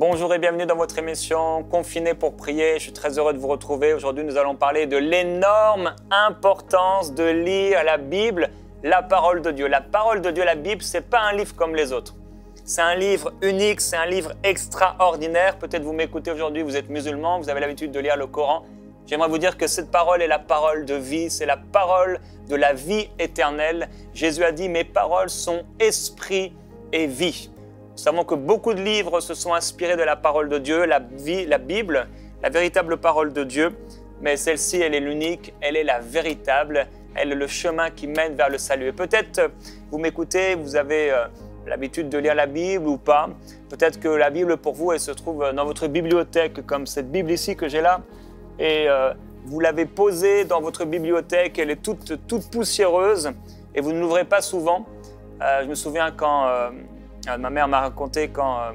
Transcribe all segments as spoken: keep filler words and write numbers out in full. Bonjour et bienvenue dans votre émission Confiné pour prier. Je suis très heureux de vous retrouver. Aujourd'hui, nous allons parler de l'énorme importance de lire la Bible, la parole de Dieu. La parole de Dieu, la Bible, ce n'est pas un livre comme les autres. C'est un livre unique, c'est un livre extraordinaire. Peut-être vous m'écoutez aujourd'hui, vous êtes musulman, vous avez l'habitude de lire le Coran. J'aimerais vous dire que cette parole est la parole de vie, c'est la parole de la vie éternelle. Jésus a dit « Mes paroles sont esprit et vie ». Nous savons que beaucoup de livres se sont inspirés de la parole de Dieu, la, vie, la Bible, la véritable parole de Dieu. Mais celle-ci, elle est l'unique, elle est la véritable, elle est le chemin qui mène vers le salut. Et peut-être, vous m'écoutez, vous avez euh, l'habitude de lire la Bible ou pas. Peut-être que la Bible, pour vous, elle se trouve dans votre bibliothèque, comme cette Bible ici que j'ai là. Et euh, vous l'avez posée dans votre bibliothèque, elle est toute, toute poussiéreuse et vous ne l'ouvrez pas souvent. Euh, je me souviens quand euh, ma mère m'a raconté quand euh,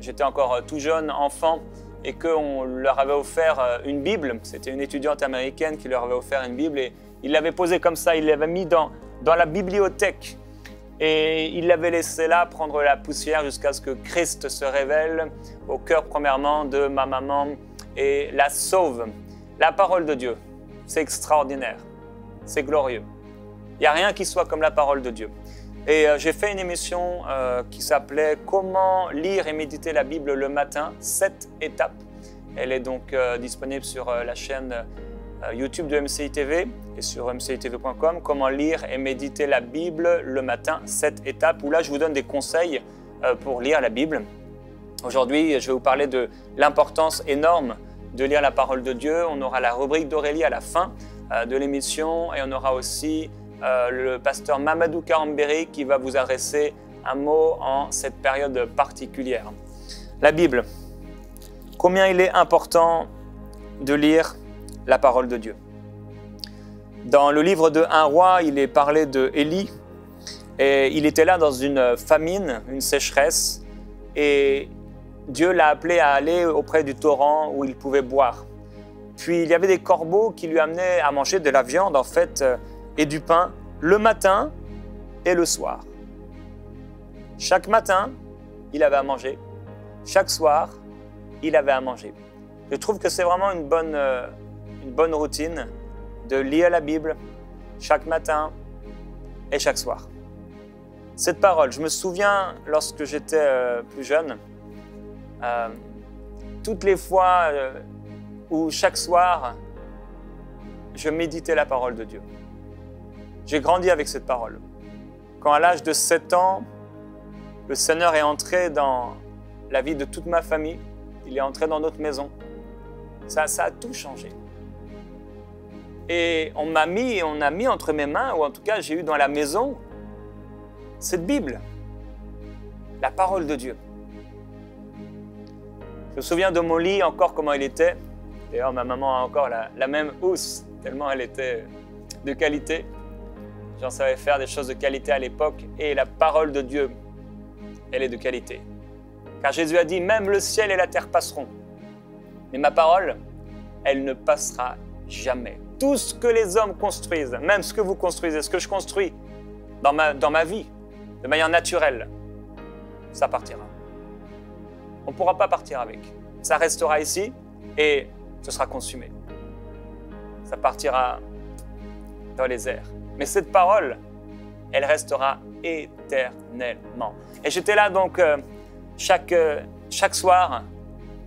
j'étais encore euh, tout jeune, enfant, et qu'on leur avait offert euh, une Bible. C'était une étudiante américaine qui leur avait offert une Bible et il l'avait posée comme ça, il l'avait mise dans, dans la bibliothèque et il l'avait laissée là prendre la poussière jusqu'à ce que Christ se révèle au cœur premièrement de ma maman et la sauve. La parole de Dieu, c'est extraordinaire, c'est glorieux. Il n'y a rien qui soit comme la parole de Dieu. Et euh, j'ai fait une émission euh, qui s'appelait « Comment lire et méditer la Bible le matin, sept étapes ». Elle est donc euh, disponible sur euh, la chaîne euh, YouTube de M C I T V et sur M C I T V point com. « Comment lire et méditer la Bible le matin, sept étapes » où là, je vous donne des conseils euh, pour lire la Bible. Aujourd'hui, je vais vous parler de l'importance énorme de lire la parole de Dieu. On aura la rubrique d'Aurélie à la fin euh, de l'émission et on aura aussi euh, le pasteur Mamadou Karamberi qui va vous adresser un mot en cette période particulière. La Bible, combien il est important de lire la parole de Dieu. Dans le livre de un roi, il est parlé de Élie et il était là dans une famine, une sécheresse et Dieu l'a appelé à aller auprès du torrent où il pouvait boire. Puis il y avait des corbeaux qui lui amenaient à manger de la viande en fait et du pain le matin et le soir. Chaque matin, il avait à manger. Chaque soir, il avait à manger. Je trouve que c'est vraiment une bonne, une bonne routine de lire la Bible chaque matin et chaque soir. Cette parole, je me souviens lorsque j'étais plus jeune, Euh, toutes les fois euh, où chaque soir, je méditais la parole de Dieu. J'ai grandi avec cette parole. Quand à l'âge de sept ans, le Seigneur est entré dans la vie de toute ma famille, il est entré dans notre maison, ça, ça a tout changé. Et on m'a mis, on a mis entre mes mains, ou en tout cas j'ai eu dans la maison, cette Bible, la parole de Dieu. Je me souviens de mon lit encore comment il était. D'ailleurs, ma maman a encore la, la même housse, tellement elle était de qualité. J'en savais faire des choses de qualité à l'époque. Et la parole de Dieu, elle est de qualité. Car Jésus a dit, même le ciel et la terre passeront. Mais ma parole, elle ne passera jamais. Tout ce que les hommes construisent, même ce que vous construisez, ce que je construis dans ma, dans ma vie, de manière naturelle, ça partira. On ne pourra pas partir avec. Ça restera ici et ce sera consumé. Ça partira dans les airs. Mais cette parole, elle restera éternellement. Et j'étais là donc euh, chaque, euh, chaque soir,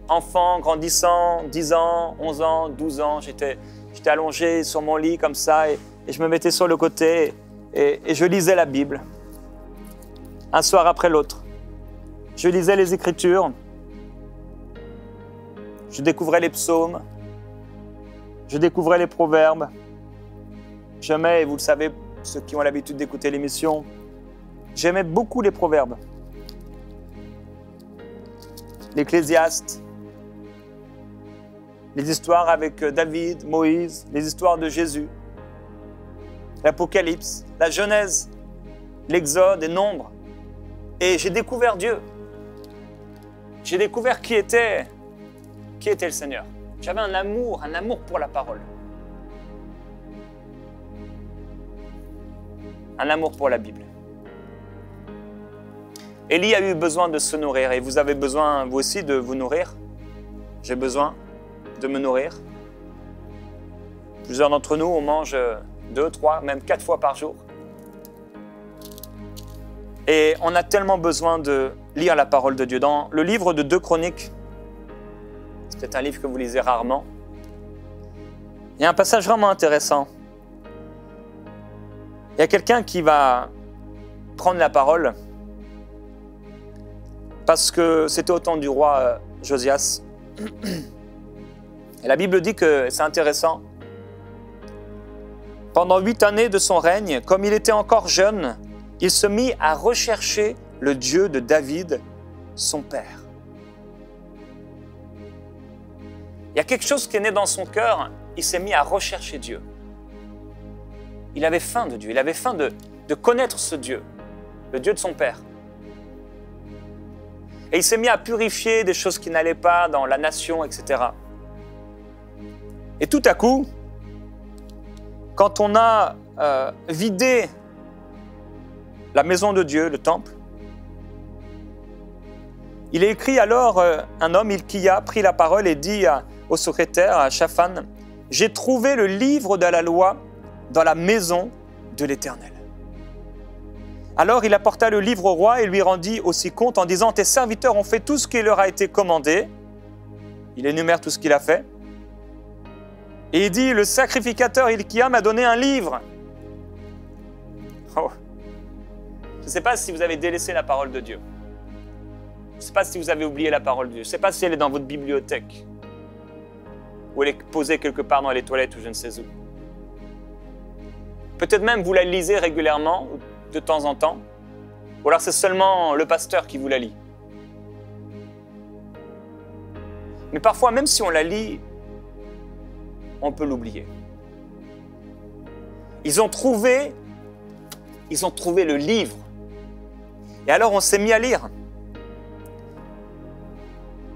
enfant, grandissant, dix ans, onze ans, douze ans, j'étais allongé sur mon lit comme ça et, et je me mettais sur le côté et, et je lisais la Bible, un soir après l'autre. Je lisais les Écritures. Je découvrais les psaumes, je découvrais les proverbes. J'aimais, et vous le savez, ceux qui ont l'habitude d'écouter l'émission, j'aimais beaucoup les proverbes. L'Ecclésiaste, les histoires avec David, Moïse, les histoires de Jésus, l'Apocalypse, la Genèse, l'Exode et Nombre. Et j'ai découvert Dieu. J'ai découvert qui était... qui était le Seigneur. J'avais un amour, un amour pour la parole. Un amour pour la Bible. Élie a eu besoin de se nourrir et vous avez besoin, vous aussi, de vous nourrir. J'ai besoin de me nourrir. Plusieurs d'entre nous, on mange deux, trois, même quatre fois par jour. Et on a tellement besoin de lire la parole de Dieu. Dans le livre de Deux Chroniques, c'est un livre que vous lisez rarement, il y a un passage vraiment intéressant. Il y a quelqu'un qui va prendre la parole parce que c'était au temps du roi Josias. Et la Bible dit que c'est intéressant. Pendant huit années de son règne, comme il était encore jeune, il se mit à rechercher le Dieu de David, son père. Il y a quelque chose qui est né dans son cœur, il s'est mis à rechercher Dieu. Il avait faim de Dieu, il avait faim de, de connaître ce Dieu, le Dieu de son père. Et il s'est mis à purifier des choses qui n'allaient pas dans la nation, et cetera. Et tout à coup, quand on a euh, vidé la maison de Dieu, le temple, il est écrit alors, euh, un homme, Hilkia, prit la parole et dit à, au secrétaire, à Chafan, « J'ai trouvé le livre de la loi dans la maison de l'Éternel. » Alors il apporta le livre au roi et lui rendit aussi compte en disant « Tes serviteurs ont fait tout ce qui leur a été commandé. » Il énumère tout ce qu'il a fait. Et il dit « Le sacrificateur Hilkia m'a donné un livre. » Oh. Je ne sais pas si vous avez délaissé la parole de Dieu. Je ne sais pas si vous avez oublié la parole de Dieu. Je ne sais pas si elle est dans votre bibliothèque ou elle est posée quelque part dans les toilettes ou je ne sais où. Peut-être même vous la lisez régulièrement, de temps en temps, ou alors c'est seulement le pasteur qui vous la lit. Mais parfois, même si on la lit, on peut l'oublier. Ils ont trouvé, ils ont trouvé le livre. Et alors on s'est mis à lire.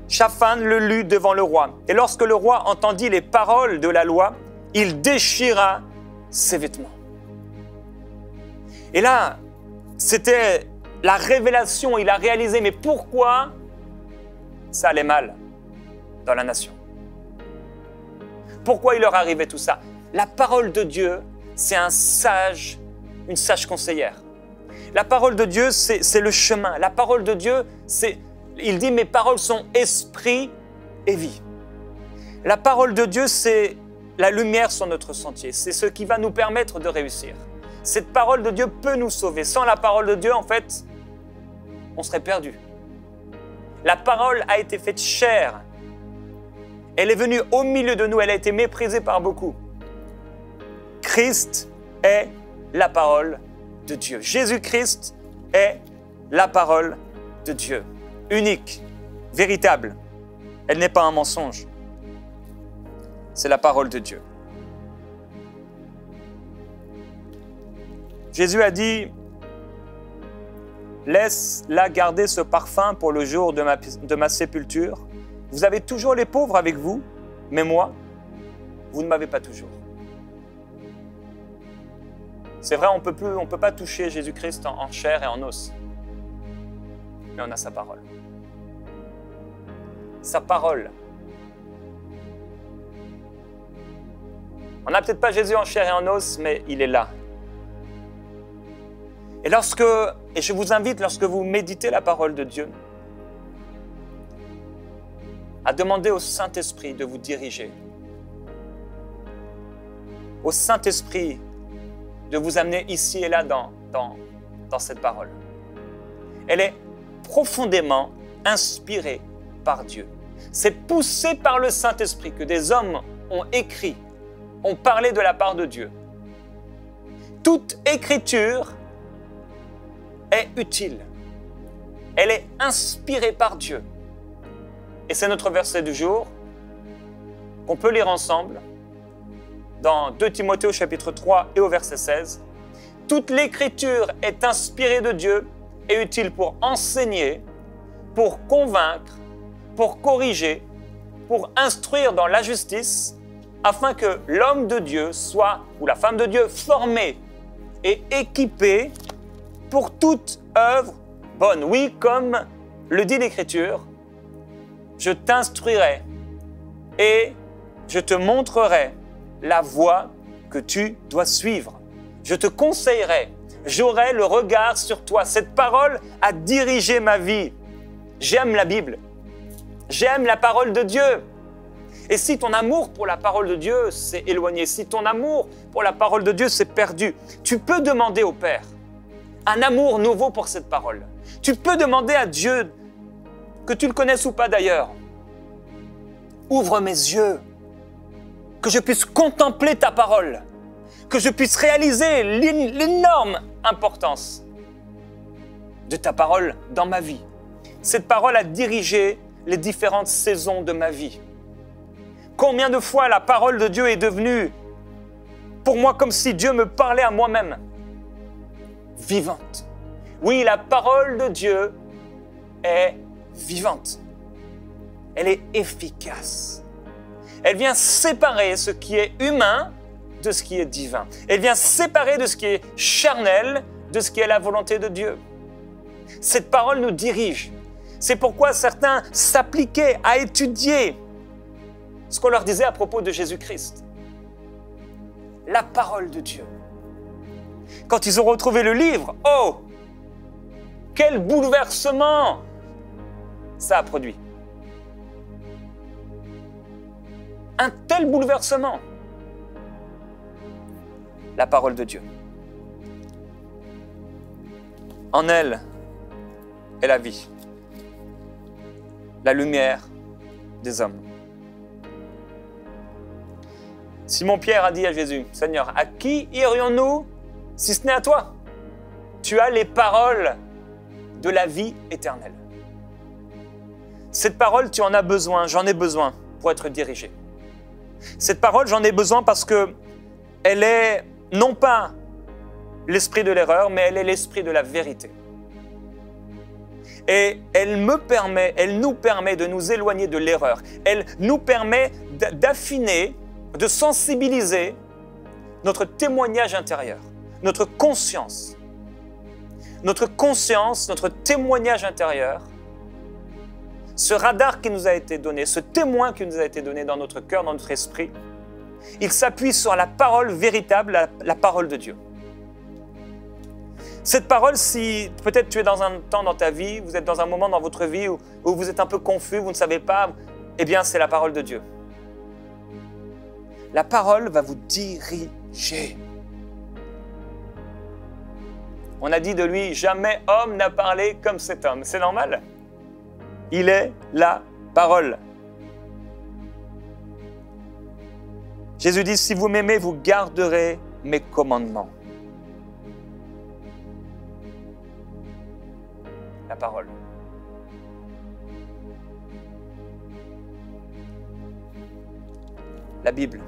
Chafan le lut devant le roi. Et lorsque le roi entendit les paroles de la loi, il déchira ses vêtements. Et là, c'était la révélation, il a réalisé, mais pourquoi ça allait mal dans la nation? Pourquoi il leur arrivait tout ça? La parole de Dieu, c'est un sage, une sage conseillère. La parole de Dieu, c'est le chemin. La parole de Dieu, c'est, il dit, mes paroles sont esprit et vie. La parole de Dieu, c'est la lumière sur notre sentier. C'est ce qui va nous permettre de réussir. Cette parole de Dieu peut nous sauver. Sans la parole de Dieu, en fait, on serait perdu. La parole a été faite chair. Elle est venue au milieu de nous. Elle a été méprisée par beaucoup. Christ est la parole de Dieu. Jésus-Christ est la parole de Dieu. Unique, véritable. Elle n'est pas un mensonge. C'est la parole de Dieu. Jésus a dit, « Laisse-la garder ce parfum pour le jour de ma, de ma sépulture. Vous avez toujours les pauvres avec vous, mais moi, vous ne m'avez pas toujours. » C'est vrai, on ne peut pas toucher Jésus-Christ en, en chair et en os, mais on a sa parole. Sa parole. On n'a peut-être pas Jésus en chair et en os, mais il est là. Et lorsque, et je vous invite, lorsque vous méditez la parole de Dieu, à demander au Saint-Esprit de vous diriger, au Saint-Esprit de vous amener ici et là dans, dans, dans cette parole. Elle est profondément inspirée par Dieu. C'est poussé par le Saint-Esprit que des hommes ont écrit, ont parlé de la part de Dieu. Toute écriture est utile. Elle est inspirée par Dieu. Et c'est notre verset du jour qu'on peut lire ensemble dans deux Timothée au chapitre trois et au verset seize. Toute l'écriture est inspirée de Dieu et utile pour enseigner, pour convaincre, pour corriger, pour instruire dans la justice, afin que l'homme de Dieu soit, ou la femme de Dieu, formée et équipée pour toute œuvre bonne. Oui, comme le dit l'Écriture, je t'instruirai et je te montrerai la voie que tu dois suivre. Je te conseillerai, j'aurai le regard sur toi. Cette parole a dirigé ma vie. J'aime la Bible, j'aime la parole de Dieu. Et si ton amour pour la parole de Dieu s'est éloigné, si ton amour pour la parole de Dieu s'est perdu, tu peux demander au Père un amour nouveau pour cette parole. Tu peux demander à Dieu, que tu le connaisses ou pas d'ailleurs, ouvre mes yeux, que je puisse contempler ta parole, que je puisse réaliser l'énorme importance de ta parole dans ma vie. Cette parole a dirigé les différentes saisons de ma vie. Combien de fois la parole de Dieu est devenue, pour moi, comme si Dieu me parlait à moi-même, vivante. Oui, la parole de Dieu est vivante. Elle est efficace. Elle vient séparer ce qui est humain de ce qui est divin. Elle vient séparer de ce qui est charnel de ce qui est la volonté de Dieu. Cette parole nous dirige. C'est pourquoi certains s'appliquaient à étudier ce qu'on leur disait à propos de Jésus-Christ. La parole de Dieu. Quand ils ont retrouvé le livre, oh, quel bouleversement ça a produit. Un tel bouleversement. La parole de Dieu. En elle est la vie, la lumière des hommes. Simon-Pierre a dit à Jésus, « Seigneur, à qui irions-nous si ce n'est à toi? Tu as les paroles de la vie éternelle. » Cette parole, tu en as besoin, j'en ai besoin pour être dirigé. Cette parole, j'en ai besoin parce qu'elle est non pas l'esprit de l'erreur, mais elle est l'esprit de la vérité. Et elle me permet, elle nous permet de nous éloigner de l'erreur. Elle nous permet d'affiner, de sensibiliser notre témoignage intérieur, notre conscience. Notre conscience, notre témoignage intérieur, ce radar qui nous a été donné, ce témoin qui nous a été donné dans notre cœur, dans notre esprit, il s'appuie sur la parole véritable, la, la parole de Dieu. Cette parole, si peut-être tu es dans un temps dans ta vie, vous êtes dans un moment dans votre vie où, où vous êtes un peu confus, vous ne savez pas, eh bien c'est la parole de Dieu. La parole va vous diriger. On a dit de lui, jamais homme n'a parlé comme cet homme. C'est normal. Il est la parole. Jésus dit, si vous m'aimez, vous garderez mes commandements. La parole. La Bible.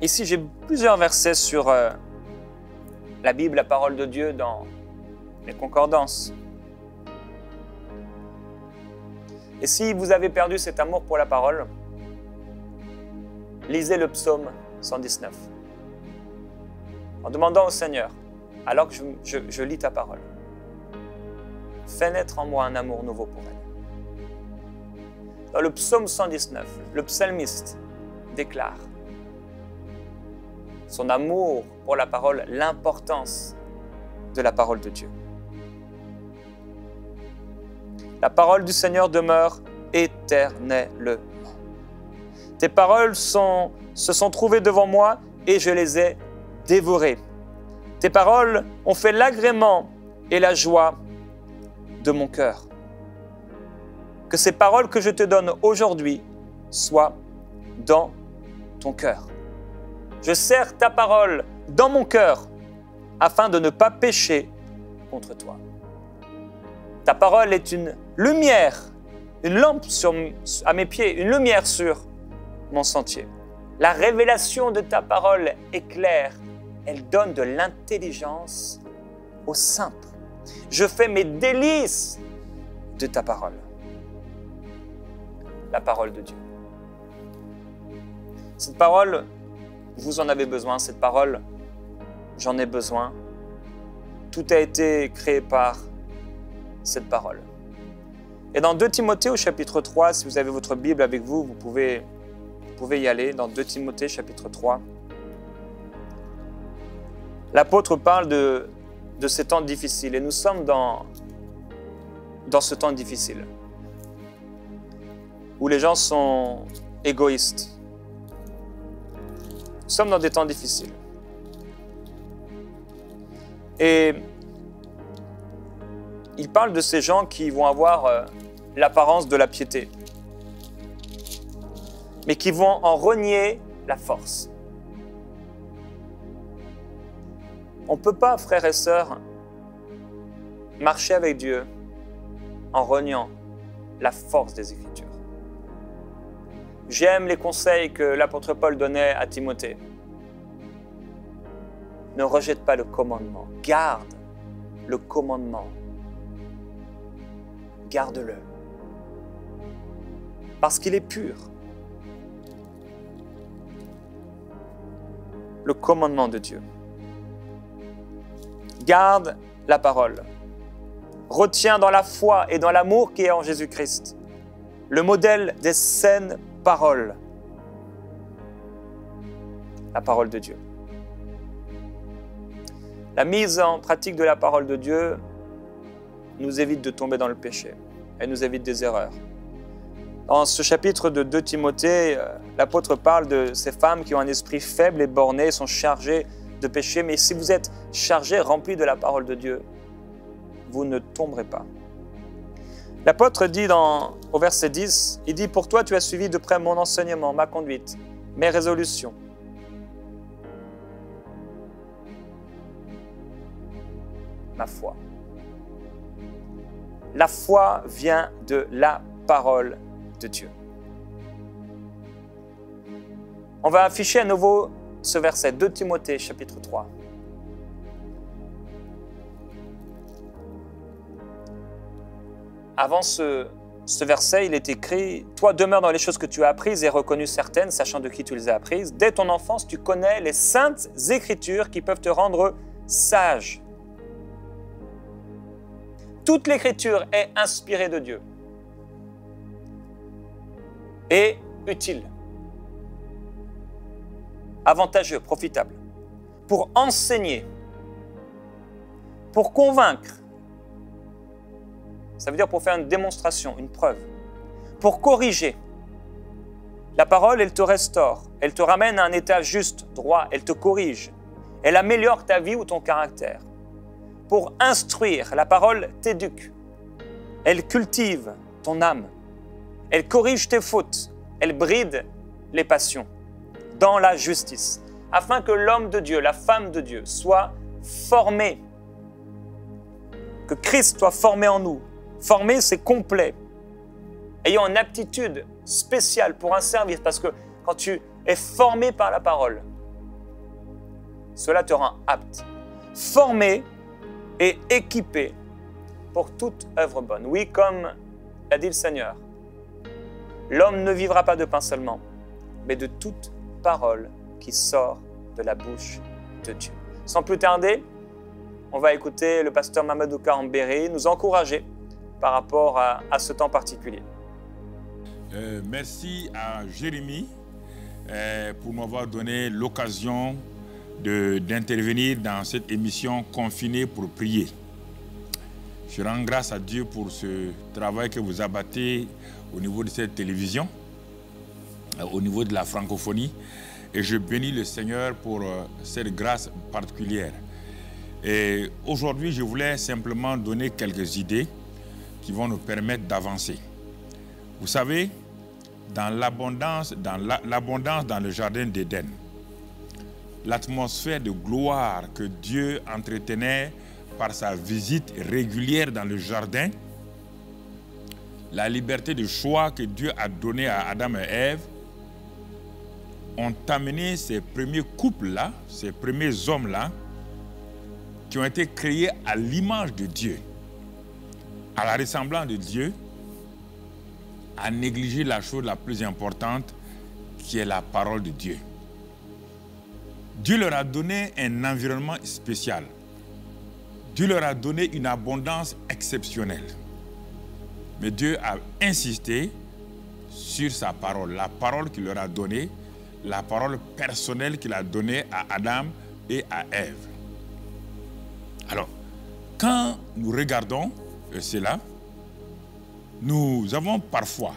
Ici, j'ai plusieurs versets sur euh, la Bible, la parole de Dieu dans les concordances. Et si vous avez perdu cet amour pour la parole, lisez le psaume cent dix-neuf. En demandant au Seigneur, alors que je, je, je lis ta parole, fais naître en moi un amour nouveau pour elle. Dans le psaume cent dix-neuf, le psalmiste déclare son amour pour la parole, l'importance de la parole de Dieu. La parole du Seigneur demeure éternellement. Tes paroles sont, se sont trouvées devant moi et je les ai dévorées. Tes paroles ont fait l'agrément et la joie de mon cœur. Que ces paroles que je te donne aujourd'hui soient dans ton cœur. Je serre ta parole dans mon cœur afin de ne pas pécher contre toi. Ta parole est une lumière, une lampe sur, à mes pieds, une lumière sur mon sentier. La révélation de ta parole est claire, elle donne de l'intelligence au simple. Je fais mes délices de ta parole. la parole de Dieu. Cette parole, vous en avez besoin, cette parole, j'en ai besoin. Tout a été créé par cette parole. Et dans deux Timothée au chapitre trois, si vous avez votre Bible avec vous, vous pouvez, vous pouvez y aller. Dans deux Timothée chapitre trois, l'apôtre parle de, de ces temps difficiles et nous sommes dans, dans ce temps difficile où les gens sont égoïstes. Nous sommes dans des temps difficiles. Et il parle de ces gens qui vont avoir euh, l'apparence de la piété, mais qui vont en renier la force. On ne peut pas, frères et sœurs, marcher avec Dieu en reniant la force des Écritures. J'aime les conseils que l'apôtre Paul donnait à Timothée. Ne rejette pas le commandement, garde le commandement. Garde-le, parce qu'il est pur. Le commandement de Dieu. Garde la parole. Retiens dans la foi et dans l'amour qui est en Jésus-Christ le modèle des saines paroles. La parole de Dieu. La mise en pratique de la parole de Dieu nous évite de tomber dans le péché. Elle nous évite des erreurs. Dans ce chapitre de deux Timothée, l'apôtre parle de ces femmes qui ont un esprit faible et borné, sont chargées de péché. Mais si vous êtes chargés, remplis de la parole de Dieu, vous ne tomberez pas. L'apôtre dit dans, au verset dix, il dit « Pour toi, tu as suivi de près mon enseignement, ma conduite, mes résolutions. » Ma foi. La foi vient de la parole de Dieu. On va afficher à nouveau ce verset, deux Timothée, chapitre trois. Avant ce, ce verset, il est écrit « Toi demeure dans les choses que tu as apprises et reconnues certaines, sachant de qui tu les as apprises. Dès ton enfance, tu connais les saintes écritures qui peuvent te rendre sage. » Toute l'écriture est inspirée de Dieu et utile, avantageux, profitable, pour enseigner, pour convaincre, ça veut dire pour faire une démonstration, une preuve, pour corriger. La parole, elle te restaure, elle te ramène à un état juste, droit, elle te corrige, elle améliore ta vie ou ton caractère. Pour instruire, la parole t'éduque, elle cultive ton âme, elle corrige tes fautes, elle bride les passions dans la justice, afin que l'homme de Dieu, la femme de Dieu, soit formé, que Christ soit formé en nous. Formé, c'est complet, ayant une aptitude spéciale pour un service, parce que quand tu es formé par la parole, cela te rend apte. Formé et équipé pour toute œuvre bonne. Oui, comme l'a dit le Seigneur, l'homme ne vivra pas de pain seulement, mais de toute parole qui sort de la bouche de Dieu. Sans plus tarder, on va écouter le pasteur Mamadou Karamberi nous encourager par rapport à, à ce temps particulier. Euh, merci à Jérémy euh, pour m'avoir donné l'occasion d'intervenir dans cette émission Confiné pour prier. Je rends grâce à Dieu pour ce travail que vous abattez au niveau de cette télévision, au niveau de la francophonie, et je bénis le Seigneur pour cette grâce particulière. Et aujourd'hui, je voulais simplement donner quelques idées qui vont nous permettre d'avancer. Vous savez, dans l'abondance, dans l'abondance dans le jardin d'Éden, l'atmosphère de gloire que Dieu entretenait par sa visite régulière dans le jardin, la liberté de choix que Dieu a donnée à Adam et Ève, ont amené ces premiers couples-là, ces premiers hommes-là, qui ont été créés à l'image de Dieu, à la ressemblance de Dieu, à négliger la chose la plus importante, qui est la parole de Dieu. Dieu leur a donné un environnement spécial. Dieu leur a donné une abondance exceptionnelle. Mais Dieu a insisté sur sa parole, la parole qu'il leur a donnée, la parole personnelle qu'il a donnée à Adam et à Ève. Alors, quand nous regardons cela, nous avons parfois,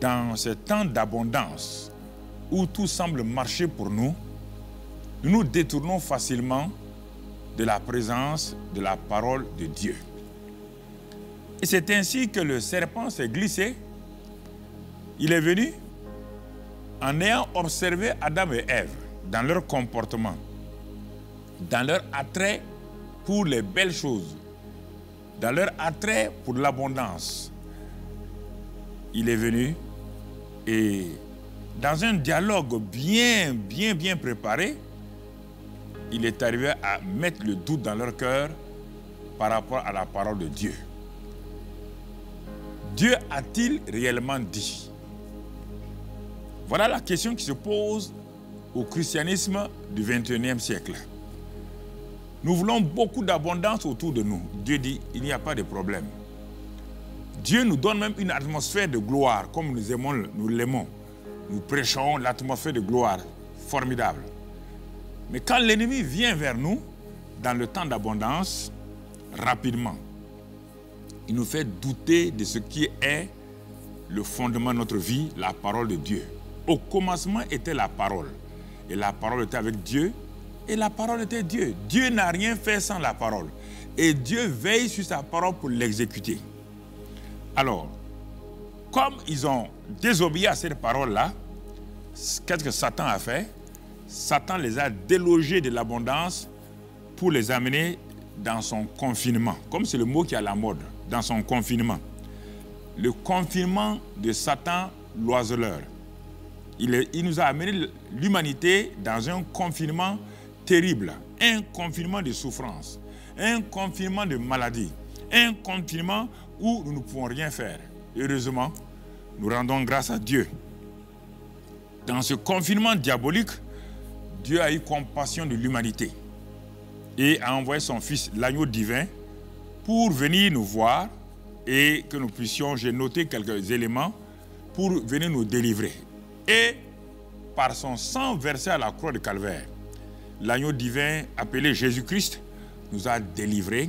dans ce temps d'abondance où tout semble marcher pour nous, nous nous détournons facilement de la présence de la parole de Dieu. Et c'est ainsi que le serpent s'est glissé. Il est venu en ayant observé Adam et Ève dans leur comportement, dans leur attrait pour les belles choses, dans leur attrait pour l'abondance. Il est venu et dans un dialogue bien, bien, bien préparé, il est arrivé à mettre le doute dans leur cœur par rapport à la parole de Dieu. Dieu a-t-il réellement dit? Voilà la question qui se pose au christianisme du vingt et unième siècle. Nous voulons beaucoup d'abondance autour de nous. Dieu dit, il n'y a pas de problème. Dieu nous donne même une atmosphère de gloire, comme nous aimons, nous l'aimons. Nous prêchons l'atmosphère de gloire, formidable. Mais quand l'ennemi vient vers nous, dans le temps d'abondance, rapidement, il nous fait douter de ce qui est le fondement de notre vie, la parole de Dieu. Au commencement était la parole. Et la parole était avec Dieu. Et la parole était Dieu. Dieu n'a rien fait sans la parole. Et Dieu veille sur sa parole pour l'exécuter. Alors, comme ils ont désobéi à cette parole-là, qu'est-ce que Satan a fait? Satan les a délogés de l'abondance pour les amener dans son confinement. Comme c'est le mot qui est à la mode, dans son confinement. Le confinement de Satan l'oiseleur. Il, il nous a amené l'humanité dans un confinement terrible, un confinement de souffrance, un confinement de maladie, un confinement où nous ne pouvons rien faire. Heureusement, nous rendons grâce à Dieu. Dans ce confinement diabolique, Dieu a eu compassion de l'humanité et a envoyé son Fils, l'agneau divin, pour venir nous voir et que nous puissions, j'ai noté quelques éléments, pour venir nous délivrer. Et par son sang versé à la croix de Calvaire, l'agneau divin appelé Jésus-Christ nous a délivrés.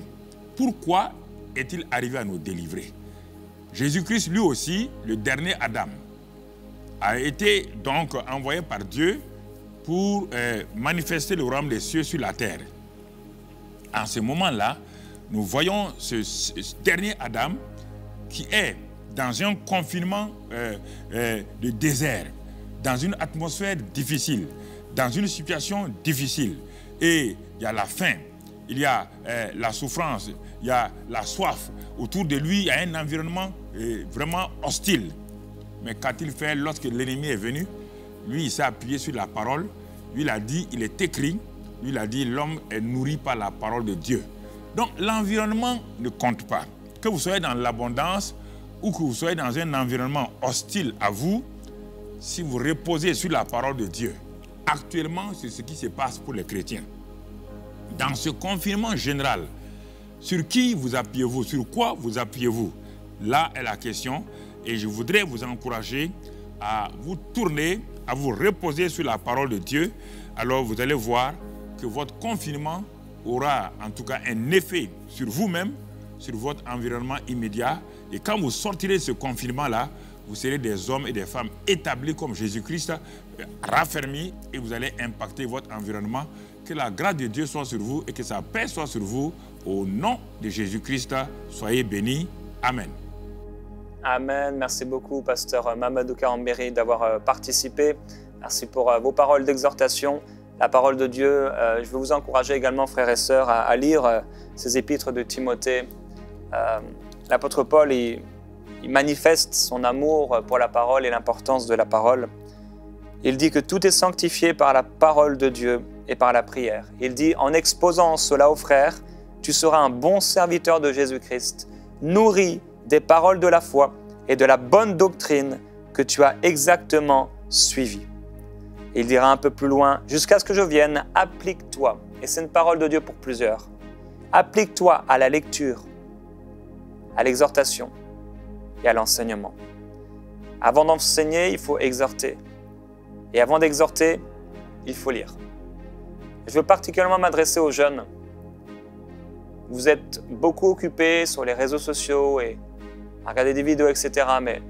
Pourquoi est-il arrivé à nous délivrer? Jésus-Christ, lui aussi, le dernier Adam, a été donc envoyé par Dieu pour euh, manifester le royaume des cieux sur la terre. En ce moment-là, nous voyons ce, ce dernier Adam qui est dans un confinement euh, euh, de désert, dans une atmosphère difficile, dans une situation difficile. Et il y a la faim, il y a euh, la souffrance, il y a la soif. Autour de lui, il y a un environnement euh, vraiment hostile. Mais qu'a-t-il fait lorsque l'ennemi est venu? Lui, il s'est appuyé sur la parole. Lui, il a dit, il est écrit. Lui, il a dit, l'homme est nourri par la parole de Dieu. Donc, l'environnement ne compte pas. Que vous soyez dans l'abondance ou que vous soyez dans un environnement hostile à vous, si vous reposez sur la parole de Dieu, actuellement, c'est ce qui se passe pour les chrétiens. Dans ce confinement général, sur qui vous appuyez-vous? Sur quoi vous appuyez-vous? Là est la question. Et je voudrais vous encourager à vous tourner, à vous reposer sur la parole de Dieu. Alors vous allez voir que votre confinement aura en tout cas un effet sur vous-même, sur votre environnement immédiat. Et quand vous sortirez de ce confinement-là, vous serez des hommes et des femmes établis comme Jésus-Christ, raffermis, et vous allez impacter votre environnement. Que la grâce de Dieu soit sur vous et que sa paix soit sur vous. Au nom de Jésus-Christ, soyez bénis. Amen. Amen. Merci beaucoup, pasteur Mamadou Karamberi, d'avoir participé. Merci pour vos paroles d'exhortation. La parole de Dieu, je veux vous encourager également, frères et sœurs, à lire ces épîtres de Timothée. L'apôtre Paul, il, il manifeste son amour pour la parole et l'importance de la parole. Il dit que tout est sanctifié par la parole de Dieu et par la prière. Il dit, en exposant cela aux frères, tu seras un bon serviteur de Jésus-Christ, nourri des paroles de la foi et de la bonne doctrine que tu as exactement suivie. » Il dira un peu plus loin, « Jusqu'à ce que je vienne, applique-toi. » Et c'est une parole de Dieu pour plusieurs. Applique-toi à la lecture, à l'exhortation et à l'enseignement. Avant d'enseigner, il faut exhorter. Et avant d'exhorter, il faut lire. Je veux particulièrement m'adresser aux jeunes. Vous êtes beaucoup occupés sur les réseaux sociaux et à regarder des vidéos, et cetera. Mais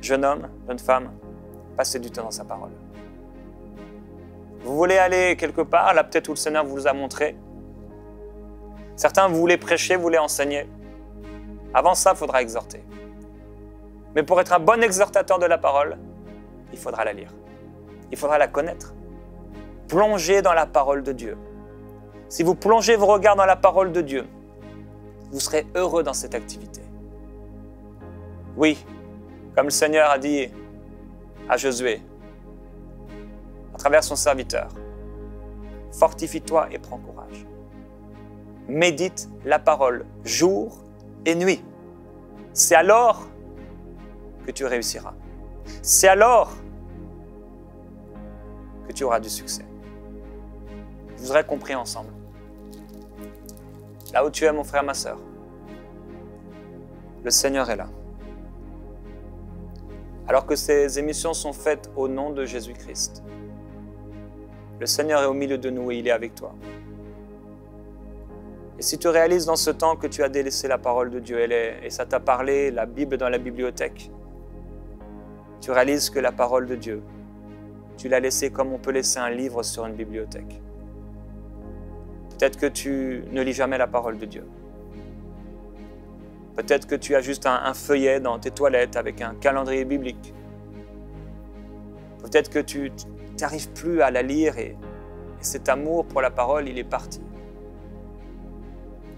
jeune homme, jeune femme, passez du temps dans sa parole. Vous voulez aller quelque part, là peut-être où le Seigneur vous a montré. Certains, vous voulez prêcher, vous voulez enseigner. Avant ça, il faudra exhorter. Mais pour être un bon exhortateur de la parole, il faudra la lire. Il faudra la connaître. Plongez dans la parole de Dieu. Si vous plongez vos regards dans la parole de Dieu, vous serez heureux dans cette activité. Oui, comme le Seigneur a dit à Josué, à travers son serviteur, « Fortifie-toi et prends courage. Médite la parole jour et nuit. C'est alors que tu réussiras. C'est alors que tu auras du succès. » Vous aurez compris ensemble. Là où tu es, mon frère, ma sœur, le Seigneur est là. Alors que ces émissions sont faites au nom de Jésus-Christ, le Seigneur est au milieu de nous et il est avec toi. Et si tu réalises dans ce temps que tu as délaissé la parole de Dieu, elle est, et ça t'a parlé, la Bible dans la bibliothèque, tu réalises que la parole de Dieu, tu l'as laissée comme on peut laisser un livre sur une bibliothèque. Peut-être que tu ne lis jamais la parole de Dieu. Peut-être que tu as juste un, un feuillet dans tes toilettes avec un calendrier biblique. Peut-être que tu n'arrives plus à la lire et, et cet amour pour la parole, il est parti.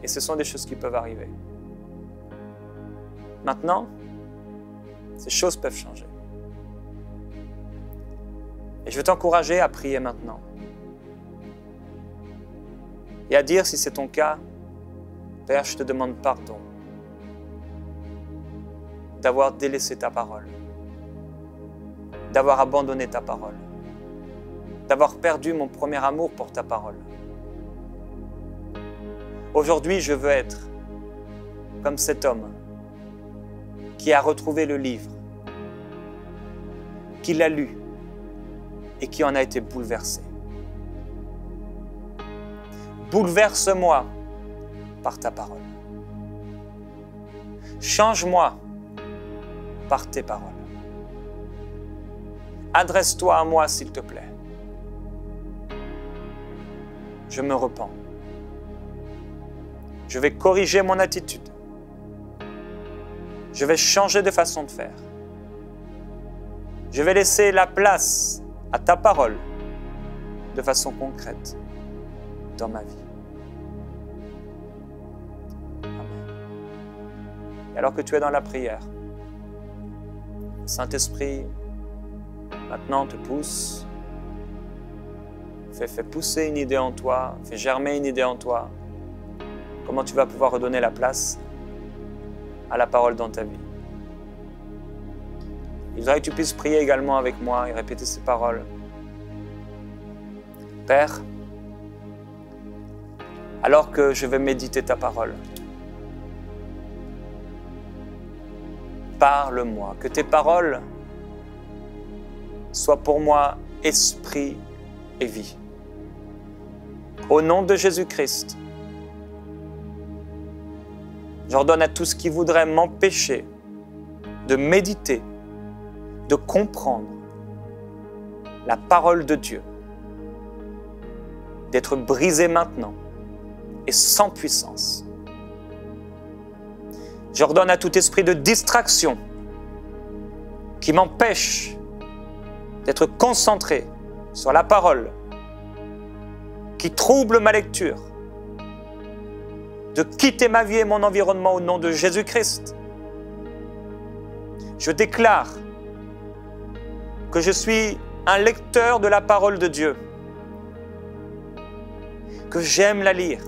Et ce sont des choses qui peuvent arriver. Maintenant, ces choses peuvent changer. Et je veux t'encourager à prier maintenant. Et à dire, si c'est ton cas, « Père, je te demande pardon d'avoir délaissé ta parole, d'avoir abandonné ta parole, d'avoir perdu mon premier amour pour ta parole. Aujourd'hui, je veux être comme cet homme qui a retrouvé le livre, qui l'a lu et qui en a été bouleversé. Bouleverse-moi par ta parole. Change-moi par tes paroles. Adresse-toi à moi, s'il te plaît. Je me repens. Je vais corriger mon attitude. Je vais changer de façon de faire. Je vais laisser la place à ta parole de façon concrète dans ma vie. » Amen. Et alors que tu es dans la prière, le Saint-Esprit maintenant te pousse, fait, fait pousser une idée en toi, fait germer une idée en toi, comment tu vas pouvoir redonner la place à la parole dans ta vie. Il faudrait que tu puisses prier également avec moi et répéter ces paroles. « Père, alors que je vais méditer ta parole, parle-moi, que tes paroles soient pour moi esprit et vie. Au nom de Jésus-Christ, j'ordonne à tout ce qui voudrait m'empêcher de méditer, de comprendre la parole de Dieu, d'être brisé maintenant et sans puissance. J'ordonne à tout esprit de distraction qui m'empêche d'être concentré sur la parole, qui trouble ma lecture, de quitter ma vie et mon environnement au nom de Jésus-Christ. Je déclare que je suis un lecteur de la parole de Dieu, que j'aime la lire,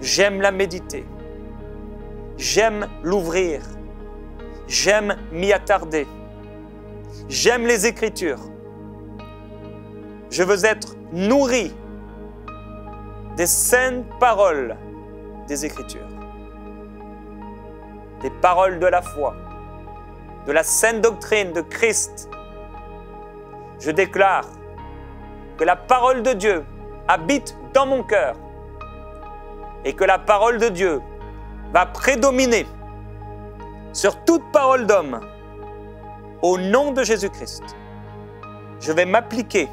j'aime la méditer, j'aime l'ouvrir J'aime m'y attarder. J'aime les Écritures. Je veux être nourri des saintes paroles des Écritures, des paroles de la foi, de la sainte doctrine de Christ. Je déclare que la parole de Dieu habite dans mon cœur et que la parole de Dieu va prédominer sur toute parole d'homme. Au nom de Jésus-Christ, je vais m'appliquer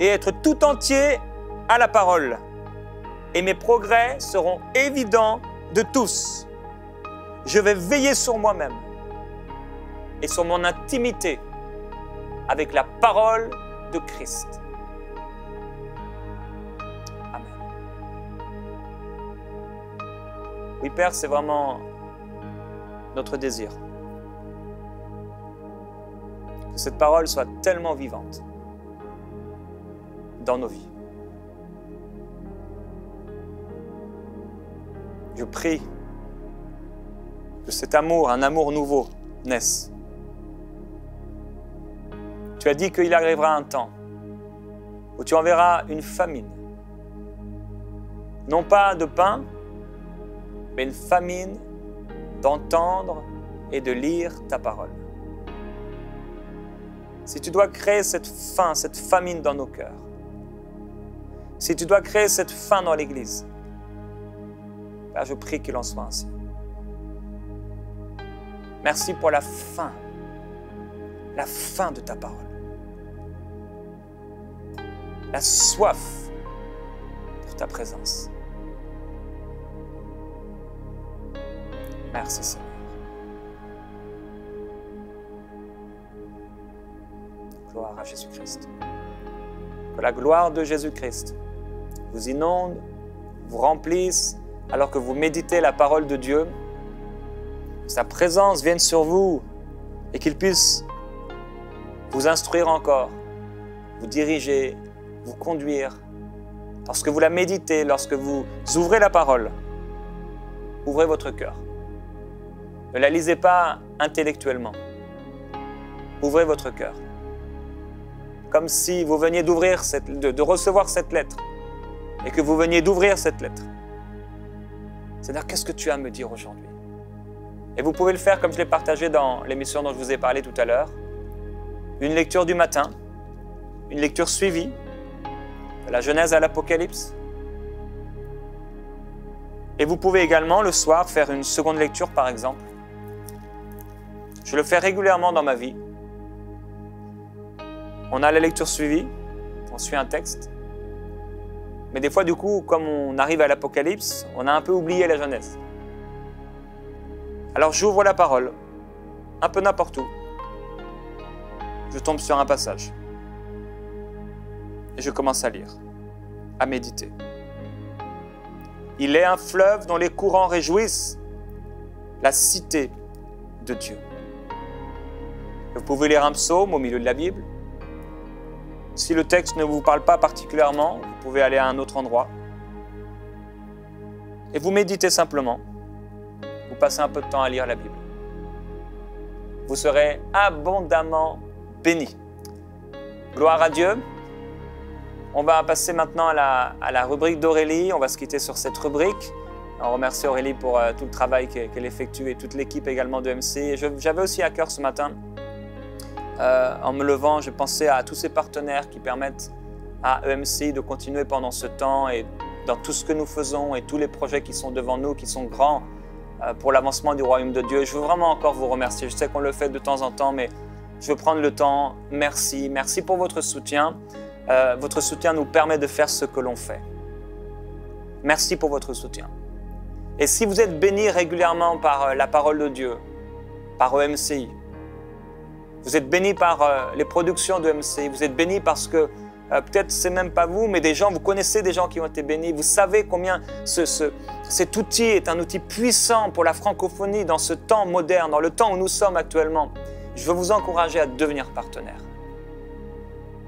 et être tout entier à la parole, et mes progrès seront évidents de tous. Je vais veiller sur moi-même et sur mon intimité avec la parole de Christ. Amen. Oui, Père, c'est vraiment notre désir que cette parole soit tellement vivante dans nos vies. Je prie que cet amour, un amour nouveau, naisse. Tu as dit qu'il arrivera un temps où tu enverras une famine. Non pas de pain, mais une famine d'entendre et de lire ta parole. Si tu dois créer cette faim, cette famine dans nos cœurs, si tu dois créer cette faim dans l'Église, ben je prie qu'il en soit ainsi. Merci pour la faim, la faim de ta parole, la soif pour ta présence. Merci Seigneur. Gloire à Jésus-Christ. Que la gloire de Jésus-Christ vous inonde, vous remplisse, alors que vous méditez la parole de Dieu, que sa présence vienne sur vous et qu'il puisse vous instruire encore, vous diriger, vous conduire. Lorsque vous la méditez, lorsque vous ouvrez la parole, ouvrez votre cœur. Ne la lisez pas intellectuellement. Ouvrez votre cœur. Comme si vous veniez d'ouvrir cette, de, de recevoir cette lettre et que vous veniez d'ouvrir cette lettre. C'est-à-dire, qu'est-ce que tu as à me dire aujourd'hui? Et vous pouvez le faire comme je l'ai partagé dans l'émission dont je vous ai parlé tout à l'heure. Une lecture du matin, une lecture suivie, de la Genèse à l'Apocalypse. Et vous pouvez également le soir faire une seconde lecture par exemple. Je le fais régulièrement dans ma vie. On a la lecture suivie, on suit un texte. Mais des fois, du coup, comme on arrive à l'Apocalypse, on a un peu oublié la Genèse. Alors j'ouvre la parole, un peu n'importe où. Je tombe sur un passage. Et je commence à lire, à méditer. Il est un fleuve dont les courants réjouissent, la cité de Dieu. Vous pouvez lire un psaume au milieu de la Bible. Si le texte ne vous parle pas particulièrement, vous pouvez aller à un autre endroit. Et vous méditez simplement. Vous passez un peu de temps à lire la Bible. Vous serez abondamment bénis. Gloire à Dieu. On va passer maintenant à la, à la rubrique d'Aurélie. On va se quitter sur cette rubrique. On remercie Aurélie pour euh, tout le travail qu'elle effectue et toute l'équipe également de M C. J'avais aussi à cœur ce matin, Euh, en me levant, je pensais à tous ces partenaires qui permettent à E M C I de continuer pendant ce temps et dans tout ce que nous faisons et tous les projets qui sont devant nous, qui sont grands euh, pour l'avancement du royaume de Dieu. Je veux vraiment encore vous remercier. Je sais qu'on le fait de temps en temps, mais je veux prendre le temps. Merci. Merci pour votre soutien. Euh, votre soutien nous permet de faire ce que l'on fait. Merci pour votre soutien. Et si vous êtes bénis régulièrement par euh, la parole de Dieu, par E M C I, vous êtes bénis par euh, les productions de M C I, vous êtes bénis parce que, euh, peut-être c'est même pas vous, mais des gens, vous connaissez des gens qui ont été bénis, vous savez combien ce, ce, cet outil est un outil puissant pour la francophonie dans ce temps moderne, dans le temps où nous sommes actuellement. Je veux vous encourager à devenir partenaire.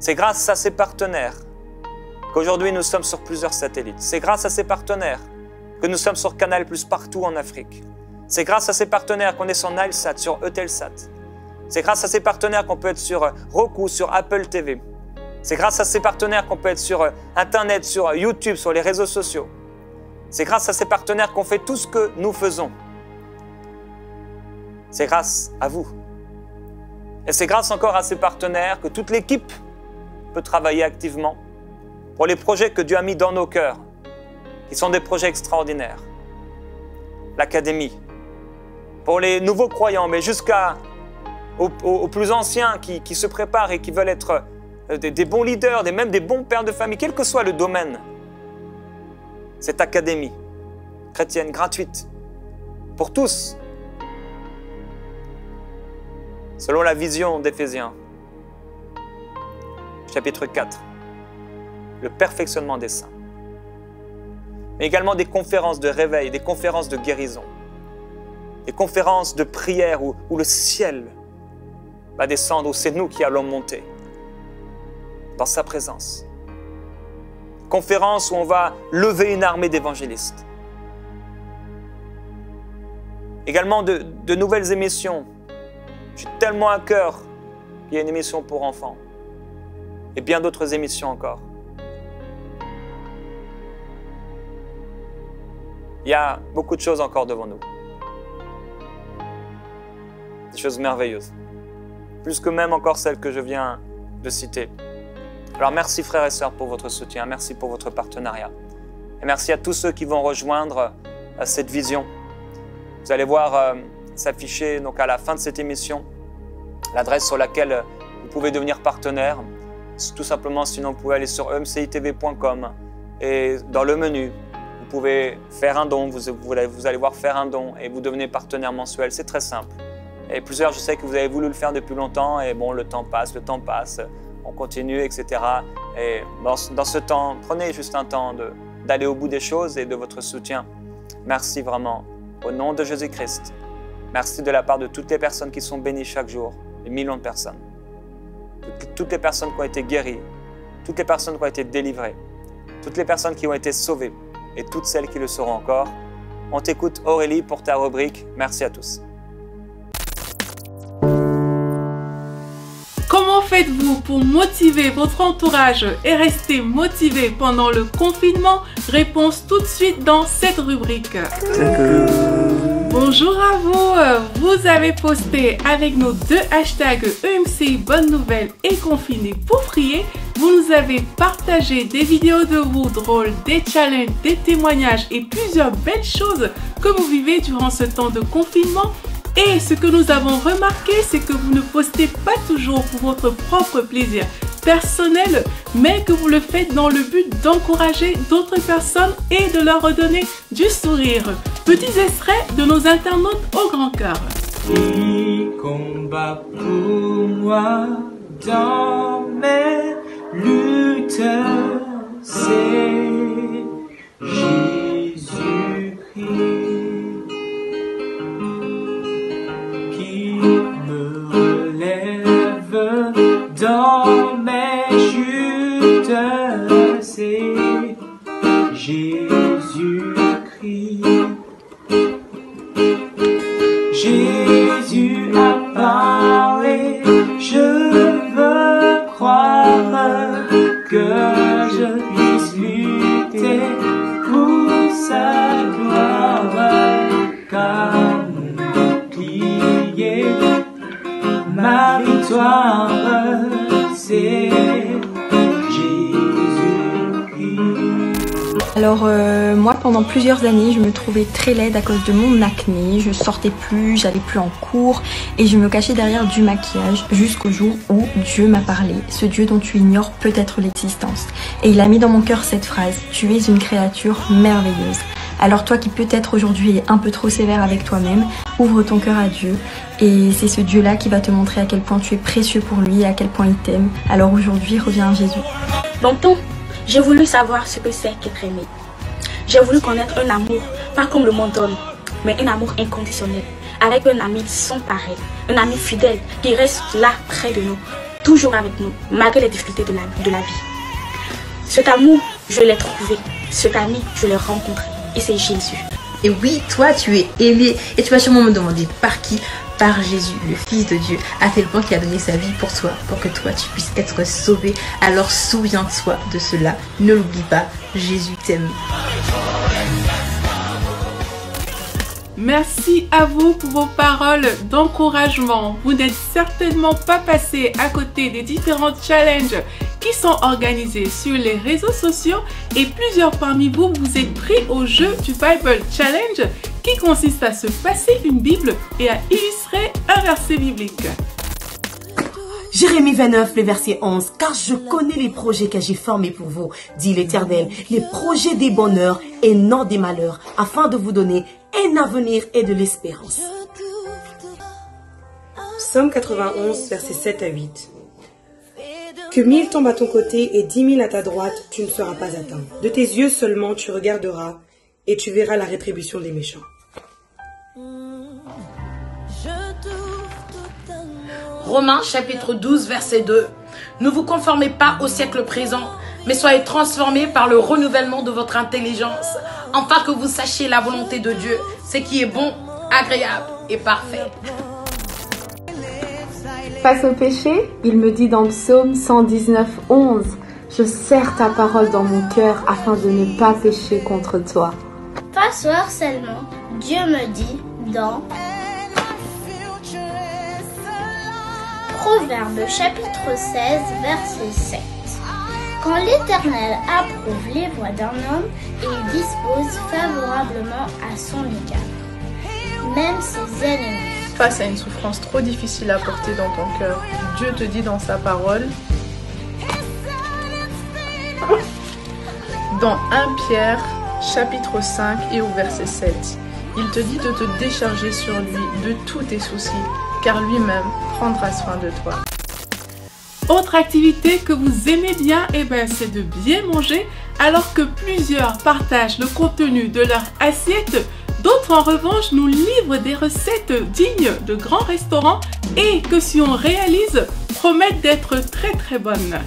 C'est grâce à ces partenaires qu'aujourd'hui nous sommes sur plusieurs satellites. C'est grâce à ces partenaires que nous sommes sur Canal Plus partout en Afrique. C'est grâce à ses partenaires qu'on est sur Nilesat, sur Eutelsat. C'est grâce à ses partenaires qu'on peut être sur Roku, sur Apple T V. C'est grâce à ses partenaires qu'on peut être sur Internet, sur YouTube, sur les réseaux sociaux. C'est grâce à ses partenaires qu'on fait tout ce que nous faisons. C'est grâce à vous. Et c'est grâce encore à ses partenaires que toute l'équipe peut travailler activement pour les projets que Dieu a mis dans nos cœurs, qui sont des projets extraordinaires. L'Académie, pour les nouveaux croyants, mais jusqu'à aux, aux plus anciens qui, qui se préparent et qui veulent être des, des bons leaders, des, même des bons pères de famille, quel que soit le domaine. Cette académie chrétienne gratuite pour tous, selon la vision d'Éphésiens, chapitre quatre, le perfectionnement des saints, mais également des conférences de réveil, des conférences de guérison, des conférences de prière où, où le ciel va descendre, où c'est nous qui allons monter dans sa présence. Conférence où on va lever une armée d'évangélistes. Également de, de nouvelles émissions. J'ai tellement à cœur qu'il y a une émission pour enfants et bien d'autres émissions encore. Il y a beaucoup de choses encore devant nous. Des choses merveilleuses. Plus que même encore celles que je viens de citer. Alors merci frères et sœurs pour votre soutien, merci pour votre partenariat. Et merci à tous ceux qui vont rejoindre euh, cette vision. Vous allez voir euh, s'afficher donc à la fin de cette émission l'adresse sur laquelle euh, vous pouvez devenir partenaire. Tout simplement, sinon vous pouvez aller sur e m c i t v point com et dans le menu, vous pouvez faire un don, vous, vous, vous allez voir faire un don et vous devenez partenaire mensuel, c'est très simple. Et plusieurs, je sais que vous avez voulu le faire depuis longtemps et bon, le temps passe, le temps passe. On continue, et cetera. Et dans ce temps, prenez juste un temps d'aller au bout des choses et de votre soutien. Merci vraiment, au nom de Jésus-Christ. Merci de la part de toutes les personnes qui sont bénies chaque jour, des millions de personnes. Toutes les personnes qui ont été guéries, toutes les personnes qui ont été délivrées, toutes les personnes qui ont été sauvées et toutes celles qui le seront encore. On t'écoute Aurélie pour ta rubrique. Merci à tous. Comment faites-vous pour motiver votre entourage et rester motivé pendant le confinement? Réponse tout de suite dans cette rubrique. Bonjour à vous. Vous avez posté avec nos deux hashtags E M C I Bonne Nouvelle et Confiné pour prier. Vous nous avez partagé des vidéos de vous drôles, des challenges, des témoignages et plusieurs belles choses que vous vivez durant ce temps de confinement. Et ce que nous avons remarqué, c'est que vous ne postez pas toujours pour votre propre plaisir personnel, mais que vous le faites dans le but d'encourager d'autres personnes et de leur redonner du sourire. Petits extraits de nos internautes au grand cœur. Il combat pour moi dans mes luttes, c'est Jésus-Christ. Dans mes chutes, c'est Jésus-Christ. Jésus a parlé, je veux croire que je puisse lutter pour sa gloire, car mon bouclier, ma victoire, c'est Jésus-Christ. Alors euh, moi pendant plusieurs années je me trouvais très laide à cause de mon acné, je sortais plus, j'allais plus en cours et je me cachais derrière du maquillage jusqu'au jour où Dieu m'a parlé, ce Dieu dont tu ignores peut-être l'existence. Et il a mis dans mon cœur cette phrase, tu es une créature merveilleuse. Alors toi qui peut-être aujourd'hui est un peu trop sévère avec toi-même, ouvre ton cœur à Dieu et c'est ce Dieu-là qui va te montrer à quel point tu es précieux pour lui et à quel point il t'aime. Alors aujourd'hui, reviens à Jésus. Dans ton, j'ai voulu savoir ce que c'est qu'être aimé. J'ai voulu connaître un amour, pas comme le monde donne, mais un amour inconditionnel, avec un ami sans pareil, un ami fidèle qui reste là près de nous, toujours avec nous, malgré les difficultés de la, de la vie. Cet amour, je l'ai trouvé, cet ami, je l'ai rencontré. Et c'est Jésus. Et oui, toi, tu es aimé. Et tu vas sûrement me demander par qui? Par Jésus, le Fils de Dieu, à tel point qu'il a donné sa vie pour toi, pour que toi, tu puisses être sauvé. Alors souviens-toi de cela. Ne l'oublie pas, Jésus t'aime. Merci à vous pour vos paroles d'encouragement. Vous n'êtes certainement pas passé à côté des différents challenges qui sont organisés sur les réseaux sociaux et plusieurs parmi vous vous êtes pris au jeu du Bible Challenge qui consiste à se passer une Bible et à illustrer un verset biblique. Jérémie vingt-neuf, le verset onze. Car je connais les projets que j'ai formés pour vous, dit l'Éternel, les projets des bonheurs et non des malheurs, afin de vous donner un avenir et de l'espérance. Psaume quatre-vingt-onze, versets sept à huit. Que mille tombent à ton côté et dix mille à ta droite, tu ne seras pas atteint. De tes yeux seulement tu regarderas et tu verras la rétribution des méchants. Romains chapitre douze, verset deux. Ne vous conformez pas au siècle présent, mais soyez transformés par le renouvellement de votre intelligence, afin que vous sachiez la volonté de Dieu, ce qui est bon, agréable et parfait. Face au péché, il me dit dans le psaume cent dix-neuf, onze, « Je serre ta parole dans mon cœur afin de ne pas pécher contre toi. » Face au harcèlement, Dieu me dit dans Proverbes chapitre seize, verset sept. Quand l'Éternel approuve les voies d'un homme, il dispose favorablement à son égard, même ses ennemis. Face à une souffrance trop difficile à porter dans ton cœur, Dieu te dit dans sa parole, dans Première Pierre chapitre cinq et au verset sept, il te dit de te décharger sur lui de tous tes soucis, car lui-même prendra soin de toi. Autre activité que vous aimez bien, eh ben, c'est de bien manger. Alors que plusieurs partagent le contenu de leur assiette, d'autres en revanche nous livrent des recettes dignes de grands restaurants et que si on réalise, promettent d'être très très bonnes.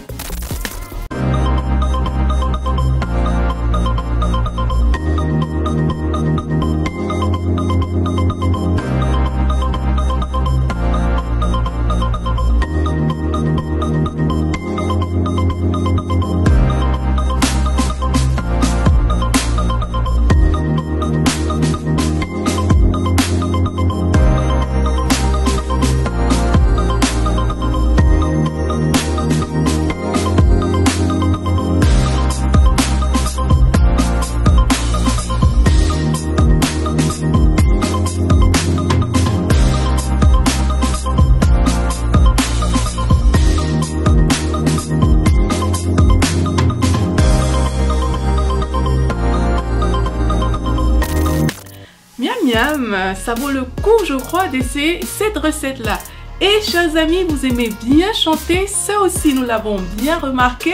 Ça vaut le coup, je crois, d'essayer cette recette-là. Et chers amis, vous aimez bien chanter, ça aussi nous l'avons bien remarqué,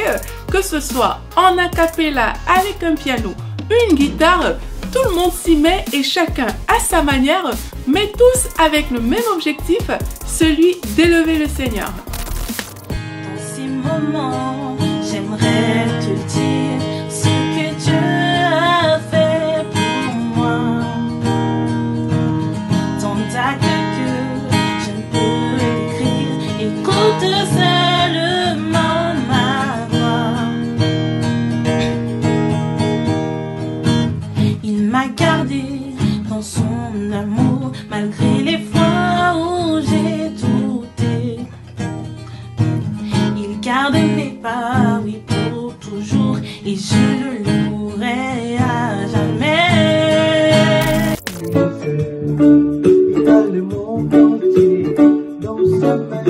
que ce soit en a cappella, avec un piano, une guitare, tout le monde s'y met et chacun à sa manière, mais tous avec le même objectif, celui d'élever le Seigneur. Dans ces moments, j'aimerais te dire ce que Dieu a fait. Seulement ma voix. Il m'a gardé dans son amour, malgré les fois où j'ai douté. Il garde mes pas, oui, pour toujours, et je le louerai à jamais. Il a le monde entier dans sa main.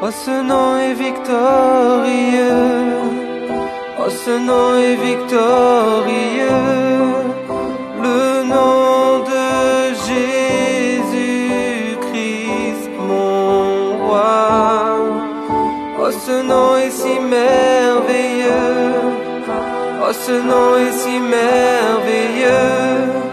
Oh, ce nom est victorieux, oh, ce nom est victorieux, le nom de Jésus-Christ, mon roi. Oh, ce nom est si merveilleux, oh, ce nom est si merveilleux.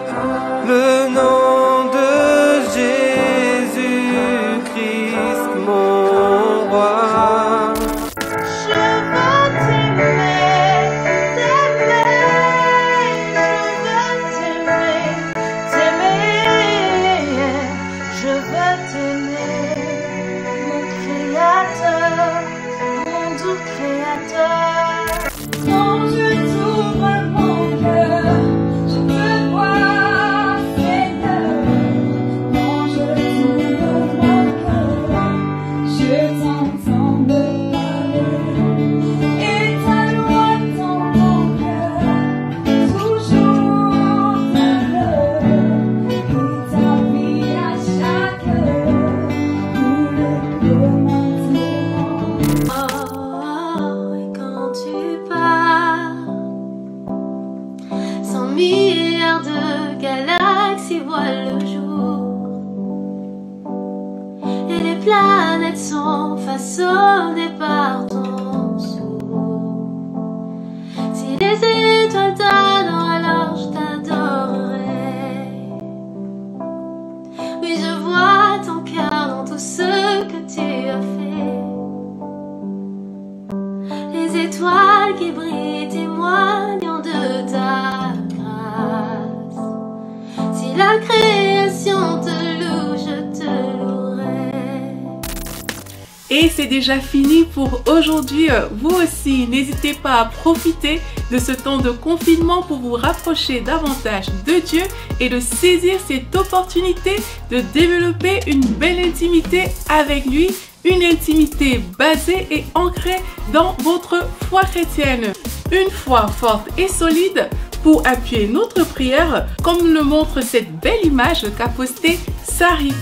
planètes sont façonnées par ton souffle. Si les étoiles t'adorent, alors je t'adorerai. Oui, je vois ton cœur dans tout ce que tu as fait. Les étoiles qui brillent témoignent de ta grâce. Si la création te loue, je te louerai. Et c'est déjà fini pour aujourd'hui. Vous aussi, n'hésitez pas à profiter de ce temps de confinement pour vous rapprocher davantage de Dieu et de saisir cette opportunité de développer une belle intimité avec lui. Une intimité basée et ancrée dans votre foi chrétienne. Une foi forte et solide pour appuyer notre prière, comme le montre cette belle image qu'a postée Sarik.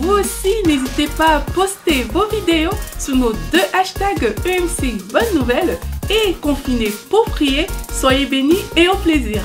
Vous aussi, n'hésitez pas à poster vos vidéos sous nos deux hashtags E M C Bonne Nouvelle et Confiné pour prier. Soyez bénis et au plaisir.